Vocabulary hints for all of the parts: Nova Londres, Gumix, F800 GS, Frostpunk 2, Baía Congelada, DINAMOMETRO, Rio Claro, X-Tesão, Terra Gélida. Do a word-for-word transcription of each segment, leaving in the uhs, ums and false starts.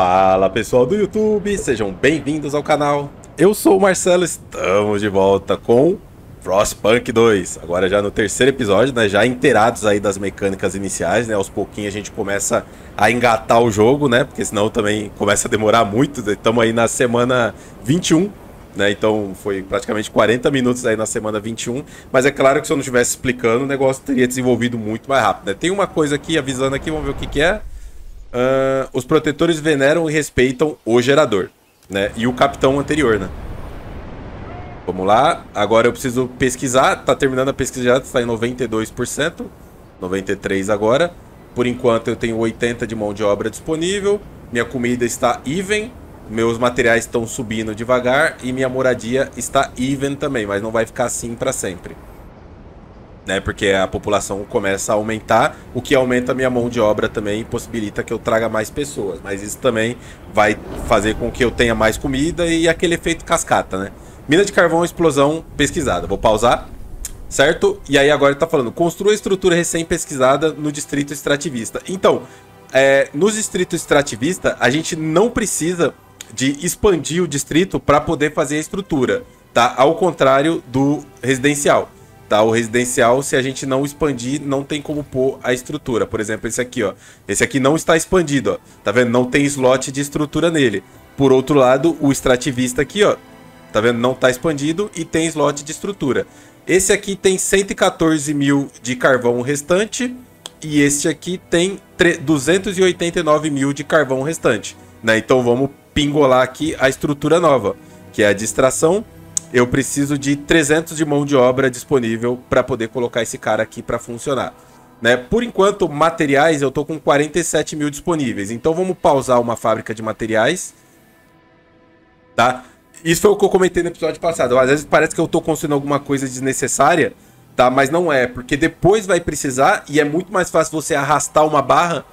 Fala pessoal do YouTube, sejam bem-vindos ao canal. Eu sou o Marcelo, estamos de volta com Frostpunk dois. Agora já no terceiro episódio, né, já inteirados aí das mecânicas iniciais, né? Aos pouquinhos a gente começa a engatar o jogo, né? Porque senão também começa a demorar muito. Estamos aí na semana vinte e um, né? Então foi praticamente quarenta minutos aí na semana vinte e um. Mas é claro que se eu não estivesse explicando, o negócio teria desenvolvido muito mais rápido, né? Tem uma coisa aqui, avisando aqui, vamos ver o que que é. Uh, os protetores veneram e respeitam o gerador, né? E o capitão anterior, né? Vamos lá. Agora eu preciso pesquisar. Tá terminando a pesquisa já, está em noventa e dois por cento. noventa e três por cento agora. Por enquanto eu tenho oitenta por cento de mão de obra disponível. Minha comida está even. Meus materiais estão subindo devagar. E minha moradia está even também. Mas não vai ficar assim para sempre, né? Porque a população começa a aumentar, o que aumenta a minha mão de obra também e possibilita que eu traga mais pessoas. Mas isso também vai fazer com que eu tenha mais comida e aquele efeito cascata, né? Mina de carvão, explosão pesquisada. Vou pausar, certo? E aí agora ele tá falando, construa estrutura recém-pesquisada no distrito extrativista. Então, é, nos distritos extrativistas, a gente não precisa de expandir o distrito para poder fazer a estrutura, tá? Ao contrário do residencial. Tá, o residencial, se a gente não expandir, não tem como pôr a estrutura. Por exemplo, esse aqui, ó. Esse aqui não está expandido, ó. Tá vendo? Não tem slot de estrutura nele. Por outro lado, o extrativista aqui, ó. Tá vendo? Não está expandido e tem slot de estrutura. Esse aqui tem cento e quatorze mil de carvão restante. E este aqui tem duzentos e oitenta e nove mil de carvão restante, né? Então vamos pingolar aqui a estrutura nova, que é a distração. Eu preciso de trezentos de mão de obra disponível para poder colocar esse cara aqui para funcionar, né? Por enquanto, materiais, eu tô com quarenta e sete mil disponíveis. Então vamos pausar uma fábrica de materiais, tá? Isso foi o que eu comentei no episódio passado. Às vezes parece que eu tô construindo alguma coisa desnecessária, tá? Mas não é, porque depois vai precisar e é muito mais fácil você arrastar uma barra,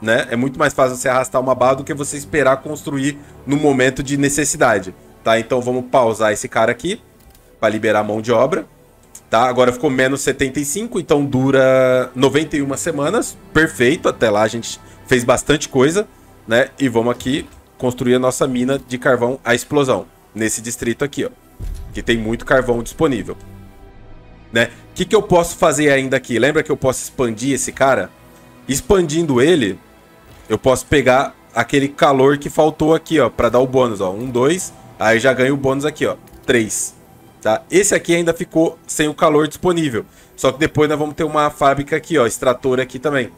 né? É muito mais fácil você arrastar uma barra do que você esperar construir no momento de necessidade. Tá, então vamos pausar esse cara aqui para liberar a mão de obra, tá? Agora ficou menos setenta e cinco, então dura noventa e uma semanas. Perfeito, até lá a gente fez bastante coisa, né? E vamos aqui construir a nossa mina de carvão à explosão nesse distrito aqui, ó, que tem muito carvão disponível, né? O que que eu posso fazer ainda aqui? Lembra que eu posso expandir esse cara? Expandindo ele, eu posso pegar aquele calor que faltou aqui, ó, para dar o bônus, ó, um, dois... Aí já ganho o bônus aqui, ó, três, tá? Esse aqui ainda ficou sem o calor disponível. Só que depois nós vamos ter uma fábrica aqui, ó, extratora aqui também,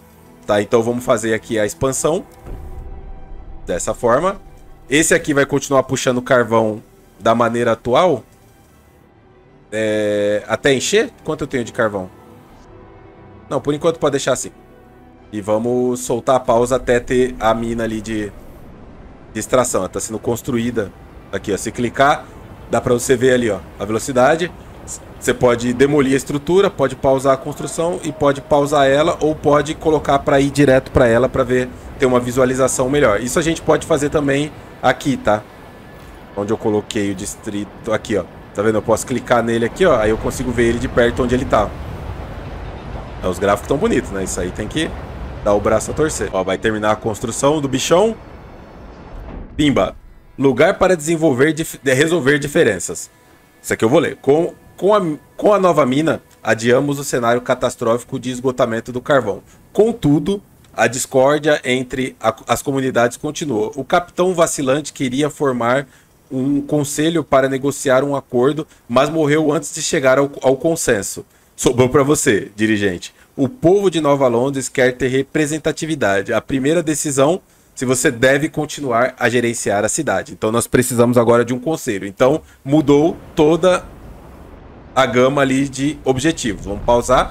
tá? Então vamos fazer aqui a expansão dessa forma. Esse aqui vai continuar puxando carvão da maneira atual, é... até encher? Quanto eu tenho de carvão? Não, por enquanto pode deixar assim. E vamos soltar a pausa até ter a mina ali de, de extração. Ela tá sendo construída. Aqui, ó, se clicar, dá pra você ver ali, ó, a velocidade. Você pode demolir a estrutura, pode pausar a construção e pode pausar ela ou pode colocar pra ir direto pra ela pra ver, ter uma visualização melhor. Isso a gente pode fazer também aqui, tá? Onde eu coloquei o distrito, aqui, ó. Tá vendo? Eu posso clicar nele aqui, ó, aí eu consigo ver ele de perto onde ele tá. Então, os gráficos tão bonitos, né? Isso aí tem que dar o braço a torcer. Ó, vai terminar a construção do bichão. Pimba! Lugar para desenvolver dif... resolver diferenças. Isso aqui eu vou ler. Com, com, a, com a nova mina, adiamos o cenário catastrófico de esgotamento do carvão. Contudo, a discórdia entre a, as comunidades continua. O capitão vacilante queria formar um conselho para negociar um acordo, mas morreu antes de chegar ao, ao consenso. Sobrou para você, dirigente. O povo de Nova Londres quer ter representatividade. A primeira decisão... se você deve continuar a gerenciar a cidade. Então nós precisamos agora de um conselho. Então mudou toda a gama ali de objetivos. Vamos pausar.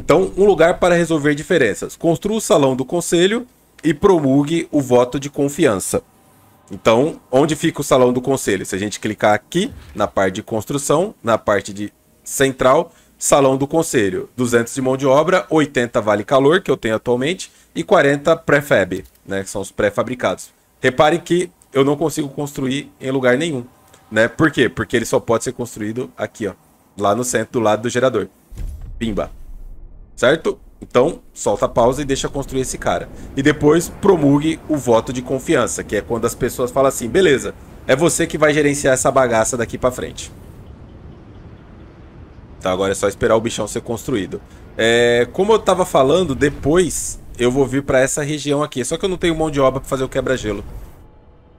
Então, um lugar para resolver diferenças. Construa o salão do conselho e promulgue o voto de confiança. Então, onde fica o salão do conselho? Se a gente clicar aqui, na parte de construção, na parte de central, salão do conselho. duzentos de mão de obra, oitenta vale calor, que eu tenho atualmente, e quarenta prefab. Né, que são os pré-fabricados. Reparem que eu não consigo construir em lugar nenhum, né? Por quê? Porque ele só pode ser construído aqui, ó, lá no centro, do lado do gerador. Pimba. Certo? Então, solta a pausa e deixa construir esse cara. E depois promulgue o voto de confiança, que é quando as pessoas falam assim, beleza, é você que vai gerenciar essa bagaça daqui pra frente. Tá, agora é só esperar o bichão ser construído. É, como eu tava falando, depois eu vou vir pra essa região aqui. Só que eu não tenho mão de obra pra fazer o quebra-gelo.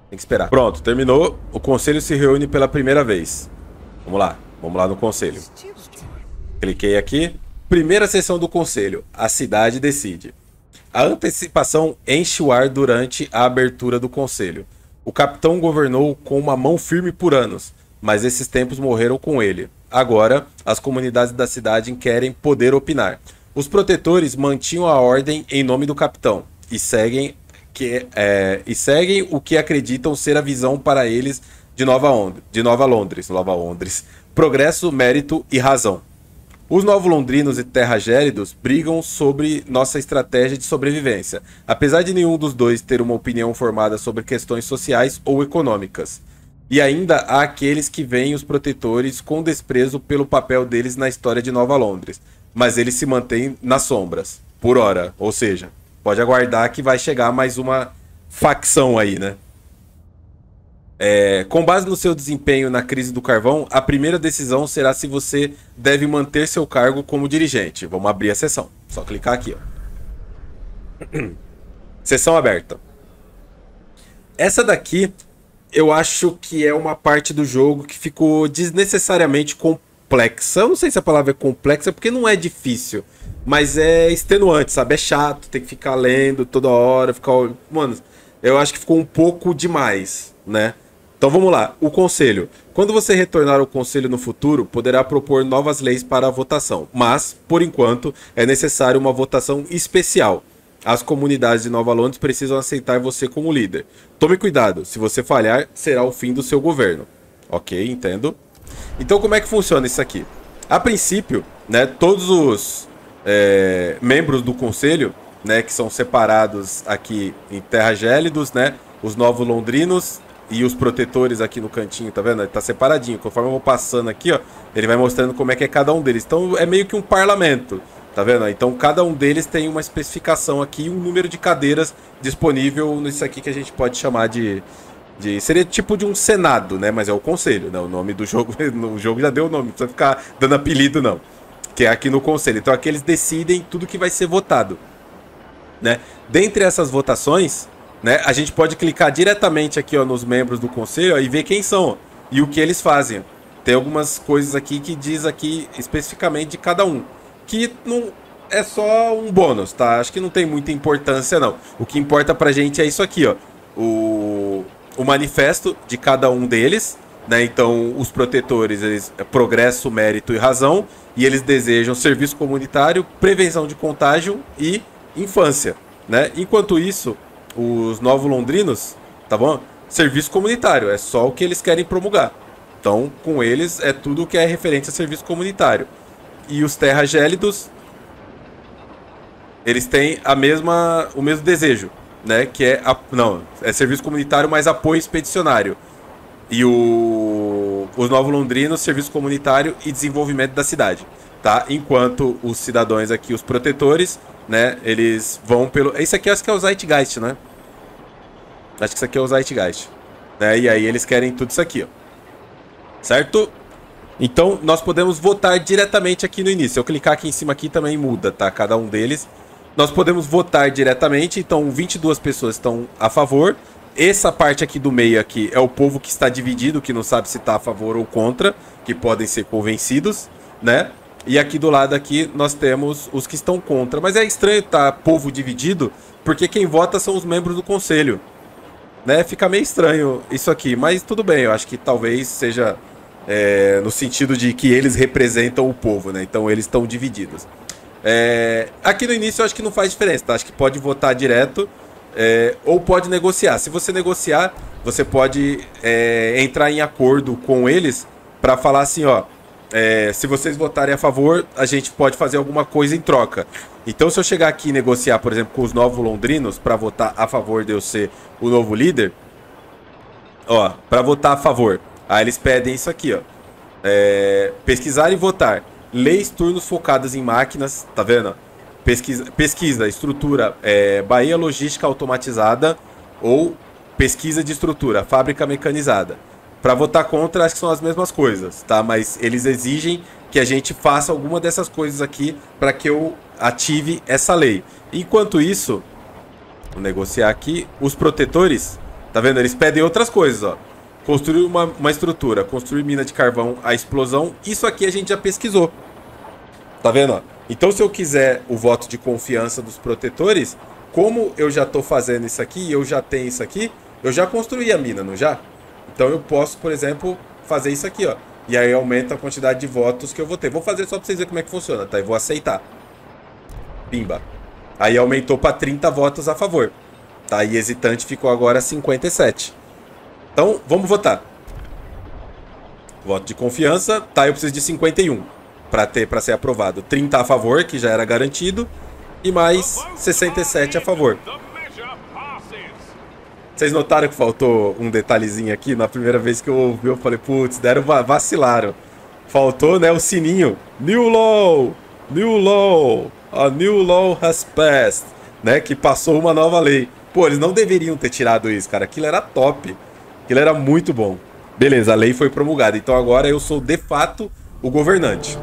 Tem que esperar. Pronto, terminou. O conselho se reúne pela primeira vez. Vamos lá, vamos lá no conselho. Cliquei aqui. Primeira sessão do conselho, a cidade decide. A antecipação enche o ar durante a abertura do conselho. O capitão governou com uma mão firme por anos, mas esses tempos morreram com ele. Agora, as comunidades da cidade querem poder opinar. Os protetores mantinham a ordem em nome do capitão e seguem, que, é, e seguem o que acreditam ser a visão para eles de Nova, Ond- de Nova Londres, Nova Londres. Progresso, mérito e razão. Os novolondrinos e Terra Gélidos brigam sobre nossa estratégia de sobrevivência, apesar de nenhum dos dois ter uma opinião formada sobre questões sociais ou econômicas. E ainda há aqueles que veem os protetores com desprezo pelo papel deles na história de Nova Londres, mas eles se mantêm nas sombras, por hora. Ou seja, pode aguardar que vai chegar mais uma facção aí, né? É, com base no seu desempenho na crise do carvão, a primeira decisão será se você deve manter seu cargo como dirigente. Vamos abrir a sessão. Só clicar aqui, ó. Sessão aberta. Essa daqui, eu acho que é uma parte do jogo que ficou desnecessariamente complexa. Eu não sei se a palavra é complexa, porque não é difícil. Mas é extenuante, sabe? É chato, tem que ficar lendo toda hora, ficar... Mano, eu acho que ficou um pouco demais, né? Então vamos lá, o conselho. Quando você retornar ao conselho no futuro, poderá propor novas leis para a votação, mas, por enquanto, é necessário uma votação especial. As comunidades de Nova Londres precisam aceitar você como líder. Tome cuidado, se você falhar, será o fim do seu governo. Ok, entendo. Então como é que funciona isso aqui? A princípio, né, todos os é, membros do conselho, né, que são separados aqui em Terra Gélidos, né, os Novos Londrinos... E os protetores aqui no cantinho, tá vendo? Ele tá separadinho. Conforme eu vou passando aqui, ó, ele vai mostrando como é que é cada um deles. Então, é meio que um parlamento, tá vendo? Então, cada um deles tem uma especificação aqui, um número de cadeiras disponível nisso aqui que a gente pode chamar de... de seria tipo de um senado, né? Mas é o conselho, né? O nome do jogo... O jogo já deu o nome, não precisa ficar dando apelido, não. Que é aqui no conselho. Então, aqui eles decidem tudo que vai ser votado, né? Dentre essas votações... Né? A gente pode clicar diretamente aqui, ó, nos membros do conselho, ó, e ver quem são, ó, e o que eles fazem. Tem algumas coisas aqui que diz aqui especificamente de cada um, que não é só um bônus, tá? Acho que não tem muita importância, não. O que importa pra gente é isso aqui, ó, o, o manifesto de cada um deles, né? Então, os protetores, eles progresso, mérito e razão, e eles desejam serviço comunitário, prevenção de contágio e infância, né? Enquanto isso... Os Novos Londrinos, tá bom? Serviço comunitário, é só o que eles querem promulgar. Então, com eles, é tudo o que é referente a serviço comunitário. E os Terra Gélidos, eles têm a mesma, o mesmo desejo, né? Que é, a, não, é serviço comunitário, mas apoio expedicionário. E o, os Novos Londrinos, serviço comunitário e desenvolvimento da cidade, tá? Enquanto os cidadãos aqui, os protetores... Né? Eles vão pelo... Isso aqui acho que é o Zeitgeist, né? Acho que isso aqui é o Zeitgeist, né? E aí eles querem tudo isso aqui, ó. Certo? Então, nós podemos votar diretamente aqui no início. Eu clicar aqui em cima aqui também muda, tá? Cada um deles. Nós podemos votar diretamente. Então, vinte e duas pessoas estão a favor. Essa parte aqui do meio aqui é o povo que está dividido, que não sabe se está a favor ou contra, que podem ser convencidos, né? E aqui do lado aqui nós temos os que estão contra. Mas é estranho estar povo dividido, porque quem vota são os membros do conselho, né? Fica meio estranho isso aqui, mas tudo bem. Eu acho que talvez seja é, no sentido de que eles representam o povo, né? Então eles estão divididos. É, aqui no início eu acho que não faz diferença, tá? Acho que pode votar direto é, ou pode negociar. Se você negociar, você pode é, entrar em acordo com eles para falar assim, ó... É, se vocês votarem a favor, a gente pode fazer alguma coisa em troca. Então, se eu chegar aqui e negociar, por exemplo, com os Novos Londrinos para votar a favor de eu ser o novo líder, ó, para votar a favor, aí eles pedem isso aqui, ó, é, pesquisar e votar, leis, turnos focadas em máquinas, tá vendo? Pesquisa, pesquisa estrutura, é, baía logística automatizada ou pesquisa de estrutura, fábrica mecanizada. Para votar contra, acho que são as mesmas coisas, tá? Mas eles exigem que a gente faça alguma dessas coisas aqui para que eu ative essa lei. Enquanto isso, vou negociar aqui. Os protetores, tá vendo? Eles pedem outras coisas, ó. Construir uma, uma estrutura, construir mina de carvão, a explosão. Isso aqui a gente já pesquisou. Tá vendo, ó? Então, se eu quiser o voto de confiança dos protetores, como eu já estou fazendo isso aqui, eu já tenho isso aqui, eu já construí a mina, não já? Então, eu posso, por exemplo, fazer isso aqui, ó. E aí aumenta a quantidade de votos que eu vou ter. Vou fazer só para vocês verem como é que funciona, tá? E vou aceitar. Pimba. Aí aumentou para trinta votos a favor. Tá? E hesitante ficou agora cinquenta e sete. Então, vamos votar. Voto de confiança. Tá, eu preciso de cinquenta e um. Para ter, para ser aprovado, trinta a favor, que já era garantido, e mais sessenta e sete a favor. Vocês notaram que faltou um detalhezinho aqui? Na primeira vez que eu ouvi, eu falei, putz, deram, vacilaram. Faltou, né, o sininho. New law, new law, a new law has passed, né, que passou uma nova lei. Pô, eles não deveriam ter tirado isso, cara. Aquilo era top, aquilo era muito bom. Beleza, a lei foi promulgada, então agora eu sou de fato o governante.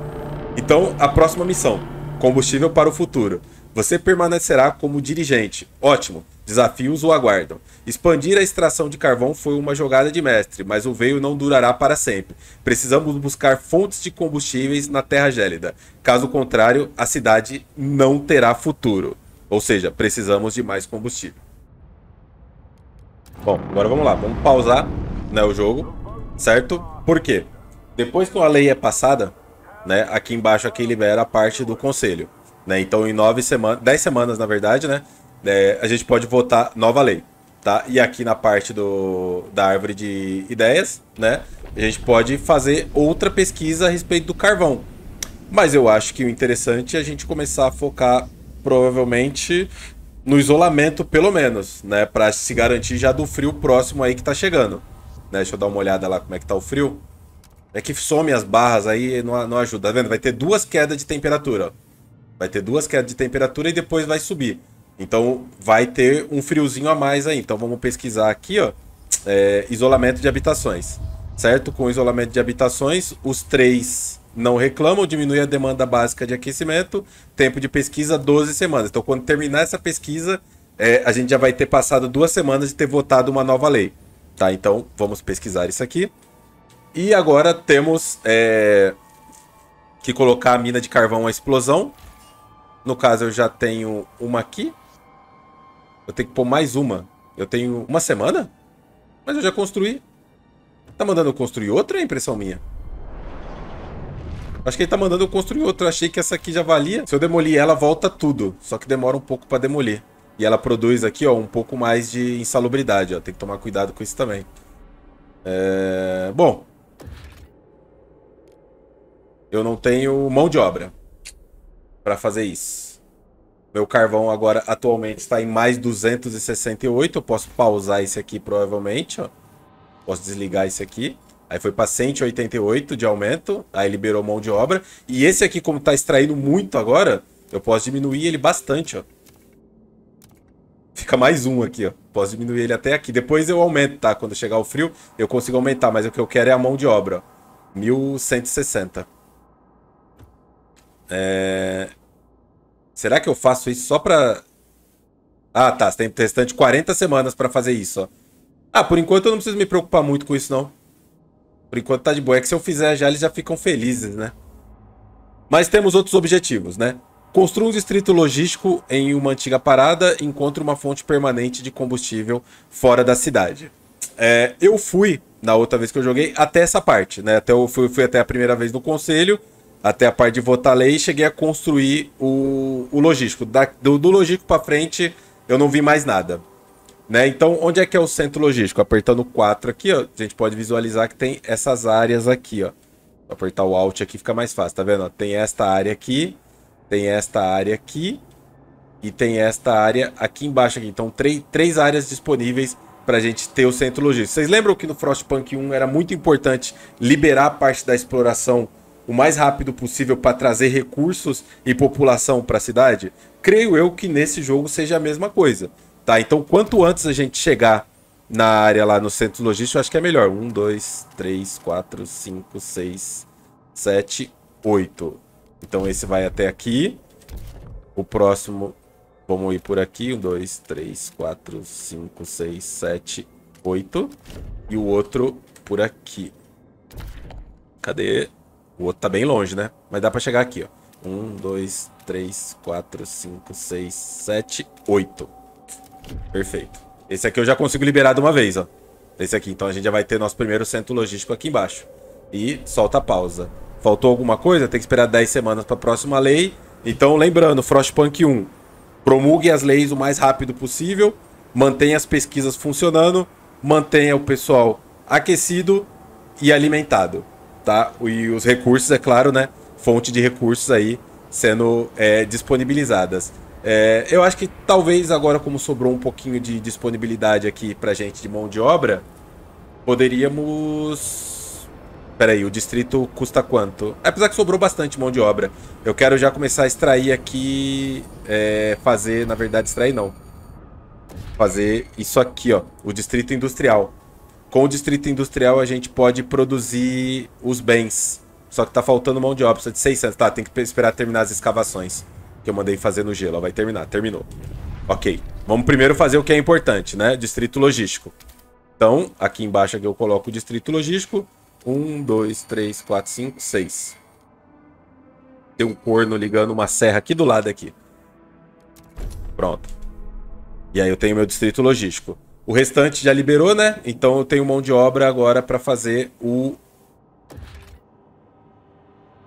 Então, a próxima missão, combustível para o futuro. Você permanecerá como dirigente. Ótimo, desafios o aguardam. Expandir a extração de carvão foi uma jogada de mestre, mas o veio não durará para sempre. Precisamos buscar fontes de combustíveis na Terra Gélida. Caso contrário, a cidade não terá futuro. Ou seja, precisamos de mais combustível. Bom, agora vamos lá. Vamos pausar, né, o jogo, certo? Por quê? Depois que a lei é passada... Né? Aqui embaixo aqui libera a parte do conselho, né? Então em nove semanas, dez semanas na verdade, né? É, a gente pode votar nova lei, tá? E aqui na parte do, da árvore de ideias, né? A gente pode fazer outra pesquisa a respeito do carvão. Mas eu acho que o interessante é a gente começar a focar provavelmente no isolamento, pelo menos, né? Para se garantir já do frio próximo aí que tá chegando, né? Deixa eu dar uma olhada lá como é que tá o frio. É que some as barras aí, não, não ajuda, tá vendo? Vai ter duas quedas de temperatura, ó. Vai ter duas quedas de temperatura e depois vai subir. Então vai ter um friozinho a mais aí. Então vamos pesquisar aqui, ó. É, isolamento de habitações, certo? Com isolamento de habitações, os três não reclamam, diminui a demanda básica de aquecimento. Tempo de pesquisa, doze semanas. Então quando terminar essa pesquisa, é, a gente já vai ter passado duas semanas de ter votado uma nova lei. Tá, então vamos pesquisar isso aqui. E agora temos é, que colocar a mina de carvão à explosão. No caso, eu já tenho uma aqui. Eu tenho que pôr mais uma. Eu tenho uma semana? Mas eu já construí. Tá mandando eu construir outra, é impressão minha? Acho que ele tá mandando eu construir outra. Eu achei que essa aqui já valia. Se eu demolir ela, volta tudo. Só que demora um pouco para demolir. E ela produz aqui, ó, um pouco mais de insalubridade, ó. Tem que tomar cuidado com isso também. É... Bom... Eu não tenho mão de obra para fazer isso. Meu carvão agora atualmente está em mais duzentos e sessenta e oito. Eu posso pausar esse aqui provavelmente. Ó. Posso desligar esse aqui. Aí foi para cento e oitenta e oito de aumento. Aí liberou mão de obra. E esse aqui, como está extraindo muito agora, eu posso diminuir ele bastante. Ó. Fica mais um aqui. Ó. Posso diminuir ele até aqui. Depois eu aumento, tá? Quando chegar o frio, eu consigo aumentar. Mas o que eu quero é a mão de obra. Ó. mil cento e sessenta. É... Será que eu faço isso só pra... Ah, tá. Você tem restante quarenta semanas pra fazer isso, ó. Ah, por enquanto eu não preciso me preocupar muito com isso, não. Por enquanto tá de boa. É que se eu fizer já, eles já ficam felizes, né? Mas temos outros objetivos, né? Construa um distrito logístico em uma antiga parada. Encontre uma fonte permanente de combustível fora da cidade. É, eu fui, na outra vez que eu joguei, até essa parte, né? Até eu fui, fui até a primeira vez no conselho. Até a parte de votar a lei, cheguei a construir o, o logístico. Da, do, do logístico para frente, eu não vi mais nada. Né? Então, onde é que é o centro logístico? Apertando quatro aqui, ó, a gente pode visualizar que tem essas áreas aqui. Ó. Vou apertar o Alt aqui, fica mais fácil. Tá vendo? Ó, tem esta área aqui, tem esta área aqui e tem esta área aqui embaixo. Aqui. Então, três áreas disponíveis para a gente ter o centro logístico. Vocês lembram que no Frostpunk um era muito importante liberar a parte da exploração o mais rápido possível para trazer recursos e população para a cidade, creio eu que nesse jogo seja a mesma coisa, tá? Então, quanto antes a gente chegar na área lá no centro logístico, eu acho que é melhor. um, dois, três, quatro, cinco, seis, sete, oito. Então, esse vai até aqui. O próximo, vamos ir por aqui. um, dois, três, quatro, cinco, seis, sete, oito. E o outro por aqui. Cadê? O outro tá bem longe, né? Mas dá pra chegar aqui, ó. um, dois, três, quatro, cinco, seis, sete, oito. Perfeito. Esse aqui eu já consigo liberar de uma vez, ó. Esse aqui. Então a gente já vai ter nosso primeiro centro logístico aqui embaixo. E solta a pausa. Faltou alguma coisa? Tem que esperar dez semanas para a próxima lei. Então, lembrando, Frostpunk um. Promulgue as leis o mais rápido possível. Mantenha as pesquisas funcionando. Mantenha o pessoal aquecido e alimentado, tá? E os recursos, é claro, né? Fonte de recursos aí sendo é, disponibilizadas. É, eu acho que talvez agora, como sobrou um pouquinho de disponibilidade aqui pra gente de mão de obra, poderíamos... Pera aí, o distrito custa quanto? Apesar que sobrou bastante mão de obra. Eu quero já começar a extrair aqui... É, fazer, na verdade, extrair não. Fazer isso aqui, ó. O distrito industrial. Com o distrito industrial a gente pode produzir os bens. Só que tá faltando mão de obra. Precisa de seiscentos. Tá, tem que esperar terminar as escavações que eu mandei fazer no gelo. Vai terminar. Terminou. Ok. Vamos primeiro fazer o que é importante, né? Distrito logístico. Então, aqui embaixo aqui eu coloco o distrito logístico. Um, dois, três, quatro, cinco, seis. Tem um corno ligando uma serra aqui do lado aqui. Pronto. E aí eu tenho meu distrito logístico. O restante já liberou, né? Então eu tenho mão de obra agora para fazer o...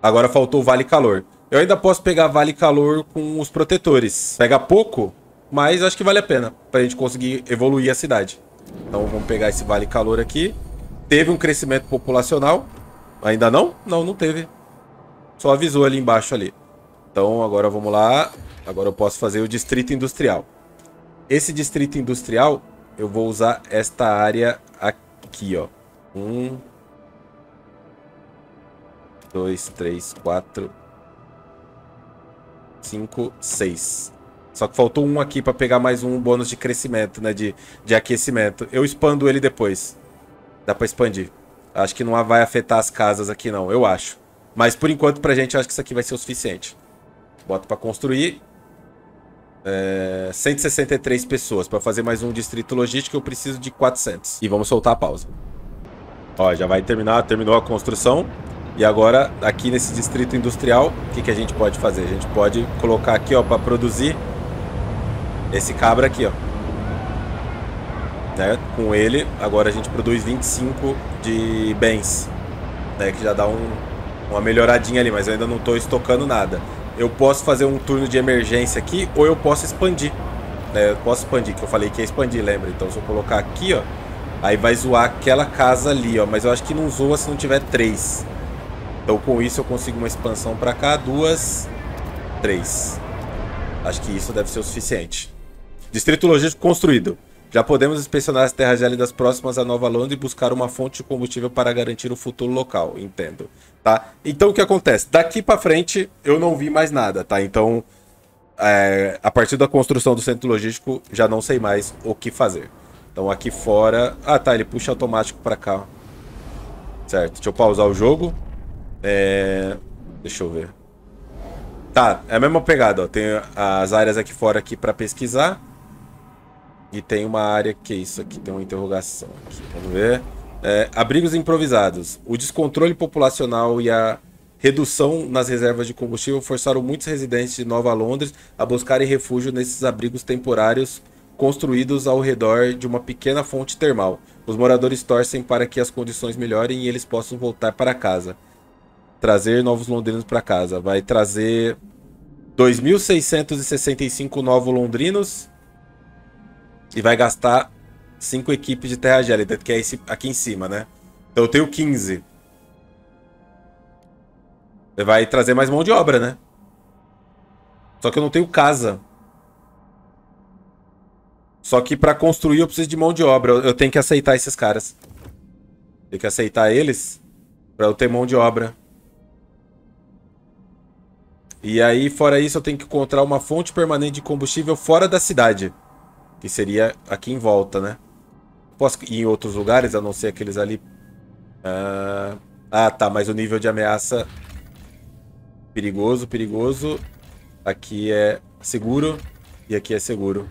Agora faltou o Vale Calor. Eu ainda posso pegar Vale Calor com os protetores. Pega pouco, mas acho que vale a pena pra gente conseguir evoluir a cidade. Então vamos pegar esse Vale Calor aqui. Teve um crescimento populacional. Ainda não? Não, não teve. Só avisou ali embaixo ali. Então agora vamos lá. Agora eu posso fazer o distrito industrial. Esse distrito industrial, eu vou usar esta área aqui, ó. Um... Dois, três, quatro... Cinco, seis. Só que faltou um aqui para pegar mais um bônus de crescimento, né? De, de aquecimento. Eu expando ele depois. Dá para expandir. Acho que não vai afetar as casas aqui, não. Eu acho. Mas, por enquanto, pra gente, eu acho que isso aqui vai ser o suficiente. Bota para construir. É, cento e sessenta e três pessoas. Para fazer mais um distrito logístico, eu preciso de quatrocentos. E vamos soltar a pausa. Ó, já vai terminar. Terminou a construção. E agora, aqui nesse distrito industrial, o que, que a gente pode fazer? A gente pode colocar aqui, ó, para produzir esse cabra aqui, ó. Né? Com ele, agora a gente produz vinte e cinco de bens. Né? Que já dá um, uma melhoradinha ali, mas eu ainda não estou estocando nada. Eu posso fazer um turno de emergência aqui, ou eu posso expandir. Né? Eu posso expandir, que eu falei que ia expandir, lembra? Então, se eu colocar aqui, ó, aí vai zoar aquela casa ali, ó. Mas eu acho que não zoa se não tiver três. Então, com isso, eu consigo uma expansão para cá. Duas, três. Acho que isso deve ser o suficiente. Distrito logístico construído. Já podemos inspecionar as terras gélidas próximas à Nova Londres e buscar uma fonte de combustível para garantir o futuro local. Entendo. Tá? Então, o que acontece? Daqui para frente, eu não vi mais nada, tá? Então, é, a partir da construção do centro logístico, já não sei mais o que fazer. Então, aqui fora... Ah, tá. Ele puxa automático para cá. Certo. Deixa eu pausar o jogo. É... Deixa eu ver. Tá, é a mesma pegada, ó. Tem as áreas aqui fora aqui pra pesquisar. E tem uma área que é isso aqui. Tem uma interrogação aqui. Vamos ver. É, abrigos improvisados. O descontrole populacional e a redução nas reservas de combustível forçaram muitos residentes de Nova Londres a buscarem refúgio nesses abrigos temporários construídos ao redor de uma pequena fonte termal. Os moradores torcem para que as condições melhorem e eles possam voltar para casa. Trazer novos londrinos para casa. Vai trazer dois mil seiscentos e sessenta e cinco novos londrinos. E vai gastar cinco equipes de terra gélida, que é esse aqui em cima, né? Então eu tenho quinze. Vai trazer mais mão de obra, né? Só que eu não tenho casa. Só que para construir eu preciso de mão de obra. Eu tenho que aceitar esses caras. Tenho que aceitar eles para eu ter mão de obra. E aí, fora isso, eu tenho que encontrar uma fonte permanente de combustível fora da cidade. Que seria aqui em volta, né? Posso ir em outros lugares, a não ser aqueles ali. Ah, ah tá, mas o nível de ameaça... Perigoso, perigoso. Aqui é seguro. E aqui é seguro.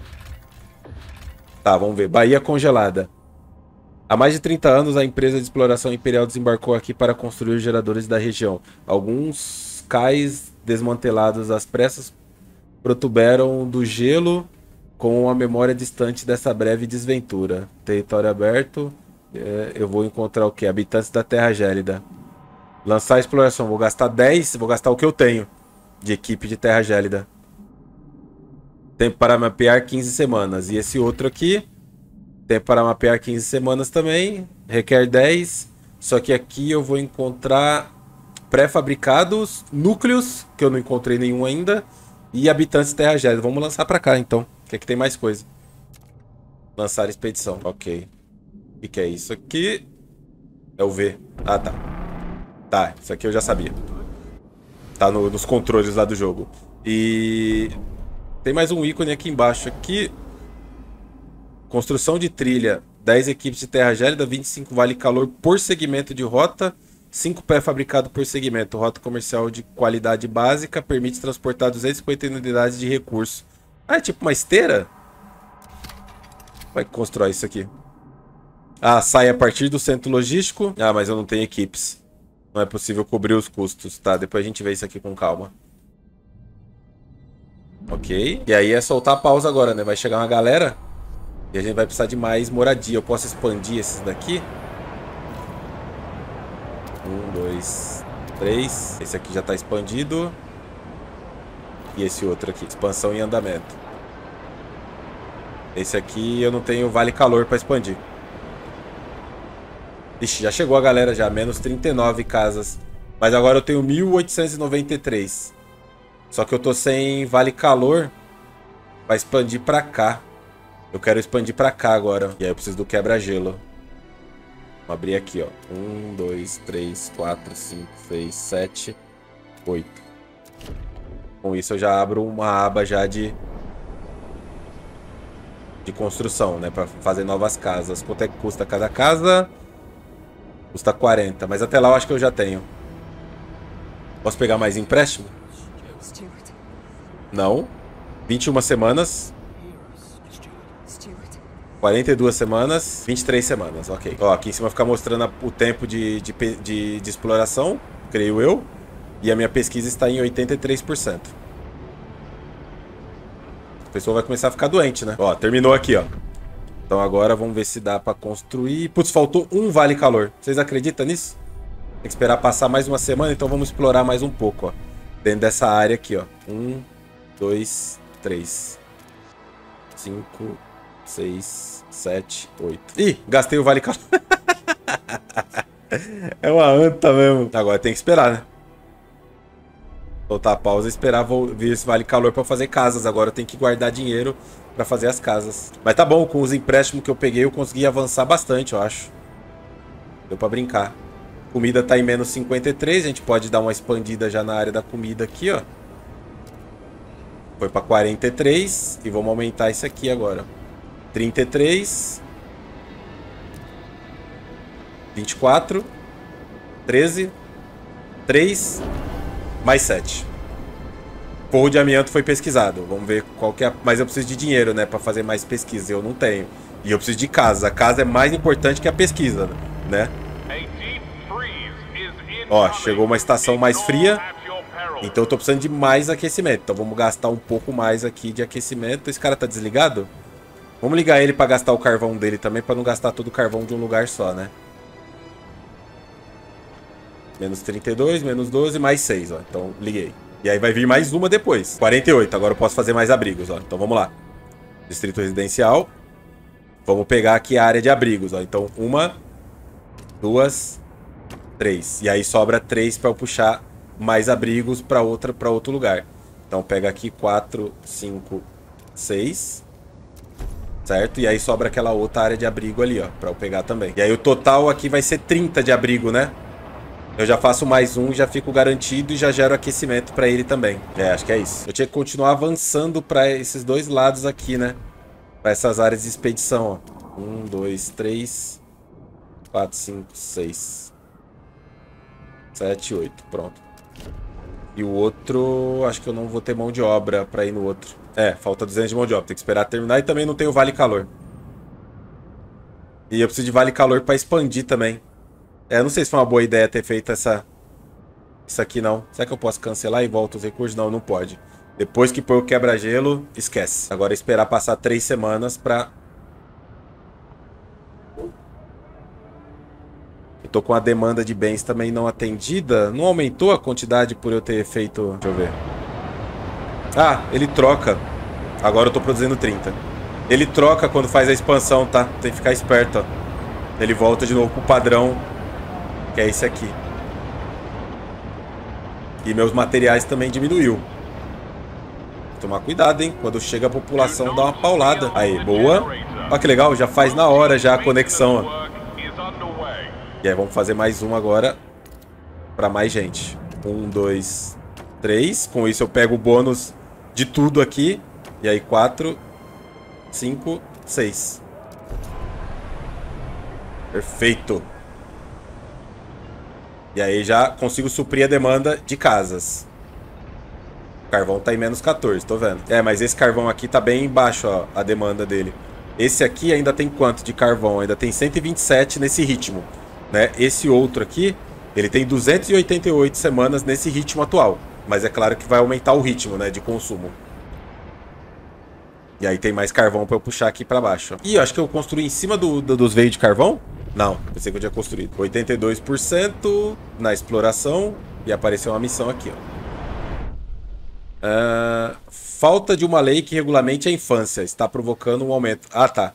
Tá, vamos ver. Baía Congelada. Há mais de trinta anos, a empresa de exploração imperial desembarcou aqui para construir os geradores da região. Alguns cais desmantelados às pressas protuberam do gelo com a memória distante dessa breve desventura. Território aberto. É, eu vou encontrar o quê? Habitantes da Terra Gélida. Lançar a exploração. Vou gastar dez. Vou gastar o que eu tenho de equipe de Terra Gélida. Tempo para mapear quinze semanas. E esse outro aqui. Tempo para mapear quinze semanas também. Requer dez. Só que aqui eu vou encontrar pré-fabricados, núcleos, que eu não encontrei nenhum ainda. E habitantes de Terra Gélida. Vamos lançar para cá então. Que aqui tem mais coisa. Lançar a expedição. Ok. O que é isso aqui? É o V. Ah, tá. Tá, isso aqui eu já sabia. Tá no, nos controles lá do jogo. E... tem mais um ícone aqui embaixo. Aqui. Construção de trilha. dez equipes de Terra Gélida. vinte e cinco vale calor por segmento de rota. cinco pré-fabricado por segmento. Rota comercial de qualidade básica. Permite transportar duzentas e cinquenta unidades de recurso. Ah, é tipo uma esteira? Vai constrói isso aqui. Ah, sai a partir do centro logístico. Ah, mas eu não tenho equipes. Não é possível cobrir os custos, tá? Depois a gente vê isso aqui com calma. Ok. E aí é soltar a pausa agora, né? Vai chegar uma galera e a gente vai precisar de mais moradia. Eu posso expandir esses daqui. Um, dois, três. Esse aqui já tá expandido. E esse outro aqui. Expansão em andamento. Esse aqui eu não tenho vale calor pra expandir. Ixi, já chegou a galera já, menos trinta e nove casas. Mas agora eu tenho mil oitocentos e noventa e três. Só que eu tô sem vale calor pra expandir pra cá. Eu quero expandir pra cá agora. E aí eu preciso do quebra-gelo. Vou abrir aqui, ó. um, dois, três, quatro, cinco, seis, sete, oito. Com isso eu já abro uma aba já de... de construção, né? Pra fazer novas casas. Quanto é que custa cada casa? Custa quarenta, mas até lá eu acho que eu já tenho. Posso pegar mais empréstimo? Não. vinte e uma semanas. quarenta e duas semanas. vinte e três semanas, ok. Ó, aqui em cima fica mostrando o tempo de, de, de, de exploração, creio eu. E a minha pesquisa está em oitenta e três por cento. A pessoa vai começar a ficar doente, né? Ó, terminou aqui, ó. Então agora vamos ver se dá pra construir. Putz, faltou um vale calor. Vocês acreditam nisso? Tem que esperar passar mais uma semana, então vamos explorar mais um pouco, ó. Dentro dessa área aqui, ó. Um, dois, três. Cinco, seis, sete, oito. Ih, gastei o vale calor. É uma anta mesmo. Agora tem que esperar, né? Soltar a pausa e esperar vir esse vale calor pra fazer casas. Agora tem que guardar dinheiro pra fazer as casas. Mas tá bom, com os empréstimos que eu peguei, eu consegui avançar bastante, eu acho. Deu pra brincar. Comida tá em menos cinquenta e três. A gente pode dar uma expandida já na área da comida aqui, ó. Foi pra quarenta e três. E vamos aumentar isso aqui agora. trinta e três. vinte e quatro. treze. três. Mais sete. Forro de amianto foi pesquisado. Vamos ver qual que é. A... Mas eu preciso de dinheiro, né? Pra fazer mais pesquisa. Eu não tenho. E eu preciso de casa. A casa é mais importante que a pesquisa, né? Ó, chegou uma estação mais fria. Então eu tô precisando de mais aquecimento. Então vamos gastar um pouco mais aqui de aquecimento. Esse cara tá desligado? Vamos ligar ele pra gastar o carvão dele também. Pra não gastar todo o carvão de um lugar só, né? Menos trinta e dois, menos doze, mais seis, ó. Então liguei. E aí vai vir mais uma depois. quarenta e oito. Agora eu posso fazer mais abrigos, ó. Então vamos lá. Distrito residencial. Vamos pegar aqui a área de abrigos, ó. Então uma, duas, três. E aí sobra três para eu puxar mais abrigos para outra, para outro lugar. Então pega aqui quatro, cinco, seis. Certo? E aí sobra aquela outra área de abrigo ali, ó, para eu pegar também. E aí o total aqui vai ser trinta de abrigo, né? Eu já faço mais um, já fico garantido e já gero aquecimento pra ele também. É, acho que é isso. Eu tinha que continuar avançando pra esses dois lados aqui, né? Pra essas áreas de expedição, ó. Um, dois, três, quatro, cinco, seis, sete, oito. Pronto. E o outro... Acho que eu não vou ter mão de obra pra ir no outro. É, falta duzentos de mão de obra. Tem que esperar terminar. E também não tem o vale calor. E eu preciso de vale calor pra expandir também. É, eu não sei se foi uma boa ideia ter feito essa... Isso aqui, não. Será que eu posso cancelar e volto os recursos? Não, não pode. Depois que põe o quebra-gelo, esquece. Agora é esperar passar três semanas pra... Eu tô com a demanda de bens também não atendida. Não aumentou a quantidade por eu ter feito... Deixa eu ver. Ah, ele troca. Agora eu tô produzindo trinta. Ele troca quando faz a expansão, tá? Tem que ficar esperto, ó. Ele volta de novo pro padrão, que é esse aqui. E meus materiais também diminuiu. Tomar cuidado, hein? Quando chega a população, dá uma paulada. Aí, boa. Ó, que legal. Já faz na hora já a conexão, ó. E aí, vamos fazer mais um agora pra mais gente. Um, dois, três. Com isso eu pego o bônus de tudo aqui. E aí, quatro, cinco, seis. Perfeito. E aí já consigo suprir a demanda de casas. O carvão tá em menos quatorze, tô vendo. É, mas esse carvão aqui tá bem embaixo, ó, a demanda dele. Esse aqui ainda tem quanto de carvão? Ainda tem cento e vinte e sete nesse ritmo. Né? Esse outro aqui, ele tem duzentas e oitenta e oito semanas nesse ritmo atual. Mas é claro que vai aumentar o ritmo, né, de consumo. E aí tem mais carvão pra eu puxar aqui pra baixo. Ih, eu acho que eu construí em cima do, do, dos veios de carvão? Não, pensei que eu tinha construído. oitenta e dois por cento na exploração. E apareceu uma missão aqui, ó. Uh, falta de uma lei que regulamente a infância está provocando um aumento. Ah, tá.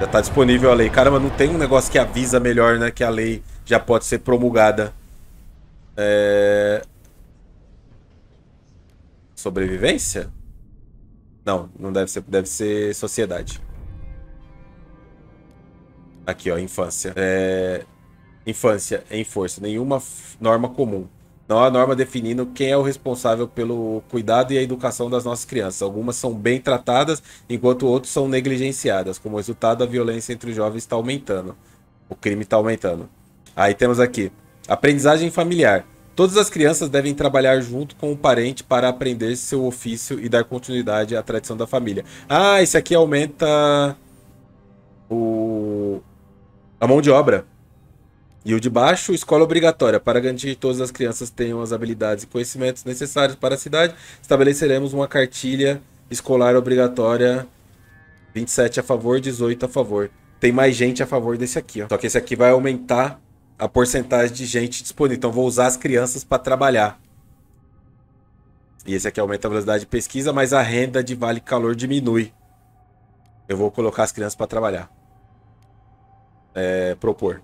Já tá disponível a lei. Caramba, não tem um negócio que avisa melhor, né? Que a lei já pode ser promulgada. É... Sobrevivência? Não, não deve ser. Deve ser sociedade. Aqui, ó, infância. É... Infância em força. Nenhuma norma comum. Não há norma definindo quem é o responsável pelo cuidado e a educação das nossas crianças. Algumas são bem tratadas, enquanto outras são negligenciadas. Como resultado, a violência entre os jovens está aumentando. O crime está aumentando. Aí temos aqui. Aprendizagem familiar. Todas as crianças devem trabalhar junto com o parente para aprender seu ofício e dar continuidade à tradição da família. Ah, esse aqui aumenta o... a mão de obra. E o de baixo, escola obrigatória. Para garantir que todas as crianças tenham as habilidades e conhecimentos necessários para a cidade, estabeleceremos uma cartilha escolar obrigatória. vinte e sete a favor, dezoito a favor. Tem mais gente a favor desse aqui, ó. Só que esse aqui vai aumentar a porcentagem de gente disponível. Então vou usar as crianças para trabalhar. E esse aqui aumenta a velocidade de pesquisa, mas a renda de vale calor diminui. Eu vou colocar as crianças para trabalhar. É, propor.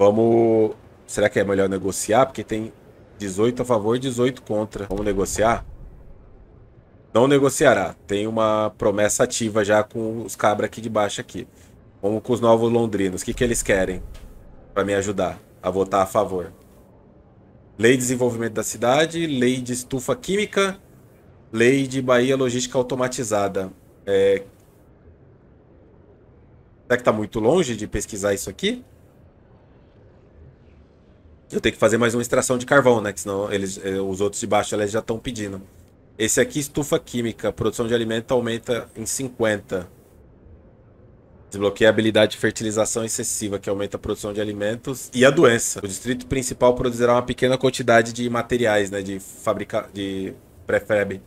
Vamos... Será que é melhor negociar? Porque tem dezoito a favor, dezoito contra. Vamos negociar? Não negociará. Tem uma promessa ativa já com os cabras aqui de baixo aqui. Vamos com os novos londrinos. O que que eles querem? Para me ajudar a votar a favor. Lei de desenvolvimento da cidade. Lei de estufa química. Lei de Baía logística automatizada. É... Será que tá muito longe de pesquisar isso aqui? Eu tenho que fazer mais uma extração de carvão, né? Que senão eles, os outros de baixo eles já estão pedindo. Esse aqui, estufa química. Produção de alimento aumenta em cinquenta. Desbloqueia a habilidade de fertilização excessiva, que aumenta a produção de alimentos e a doença. O distrito principal produzirá uma pequena quantidade de materiais, né? De fabrica... de prefab.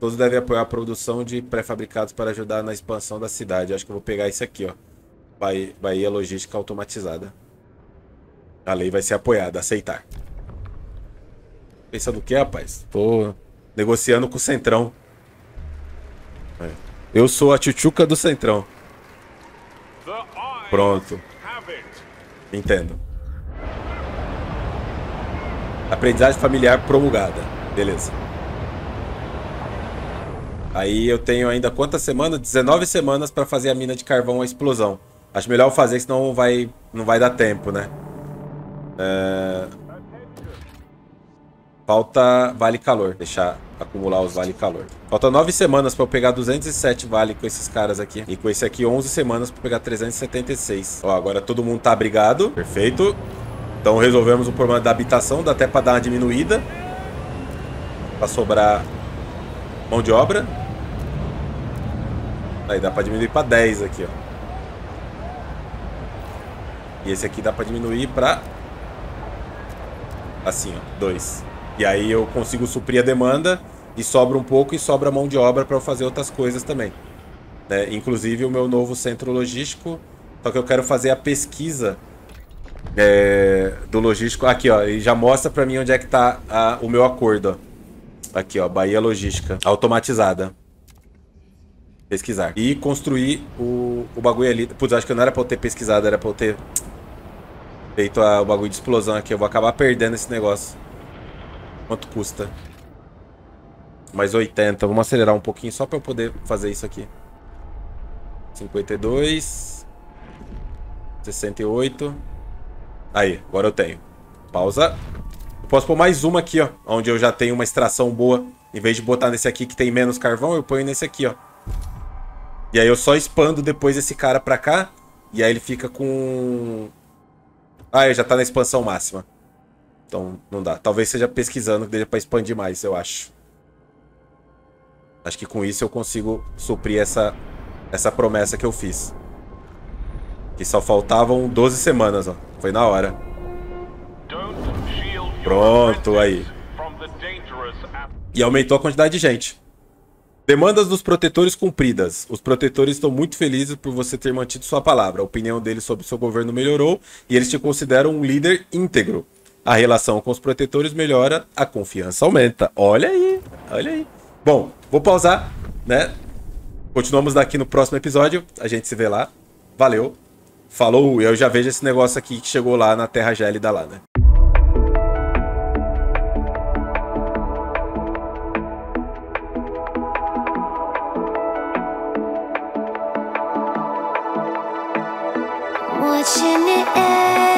Todos devem apoiar a produção de pré-fabricados para ajudar na expansão da cidade. Acho que eu vou pegar esse aqui, ó. Baía logística automatizada. A lei vai ser apoiada, aceitar. Pensando o que, rapaz? Tô negociando com o Centrão. Eu sou a tchutchuca do Centrão. Pronto. Entendo. Aprendizagem familiar promulgada. Beleza. Aí eu tenho ainda quantas semanas? dezenove semanas para fazer a mina de carvão à explosão. Acho melhor eu fazer, senão vai, não vai dar tempo, né? É... Falta vale calor. Deixar acumular os vale calor. Falta nove semanas para eu pegar duzentos e sete vale com esses caras aqui. E com esse aqui, onze semanas para pegar trezentos e setenta e seis. Ó, agora todo mundo tá abrigado. Perfeito. Então resolvemos o problema da habitação. Dá até para dar uma diminuída. Para sobrar mão de obra. Aí dá para diminuir para dez aqui, ó. E esse aqui dá para diminuir para... Assim, ó. dois. E aí eu consigo suprir a demanda e sobra um pouco e sobra mão de obra para eu fazer outras coisas também. Né? Inclusive o meu novo centro logístico. Só que eu quero fazer a pesquisa é, do logístico. Aqui, ó. E já mostra para mim onde é que tá a, o meu acordo. Ó. Aqui, ó. Baía Logística. Automatizada. Pesquisar. E construir o, o bagulho ali. Putz, acho que não era para eu ter pesquisado. Era para eu ter... Feito a, o bagulho de explosão aqui. Eu vou acabar perdendo esse negócio. Quanto custa? Mais oitenta. Vamos acelerar um pouquinho só pra eu poder fazer isso aqui. cinquenta e dois. sessenta e oito. Aí, agora eu tenho. Pausa. Eu posso pôr mais uma aqui, ó. Onde eu já tenho uma extração boa. Em vez de botar nesse aqui que tem menos carvão, eu ponho nesse aqui, ó. E aí eu só expando depois esse cara pra cá. E aí ele fica com... Ah, já tá na expansão máxima. Então, não dá. Talvez seja pesquisando que deixa pra expandir mais, eu acho. Acho que com isso eu consigo suprir essa, essa promessa que eu fiz. Que só faltavam doze semanas, ó. Foi na hora. Pronto, aí. E aumentou a quantidade de gente. Demandas dos protetores cumpridas. Os protetores estão muito felizes por você ter mantido sua palavra. A opinião deles sobre seu governo melhorou e eles te consideram um líder íntegro. A relação com os protetores melhora, a confiança aumenta. Olha aí, olha aí. Bom, vou pausar, né? Continuamos daqui no próximo episódio. A gente se vê lá. Valeu. Falou. Eu já vejo esse negócio aqui que chegou lá na Terra Gélida lá, né? Watching it end.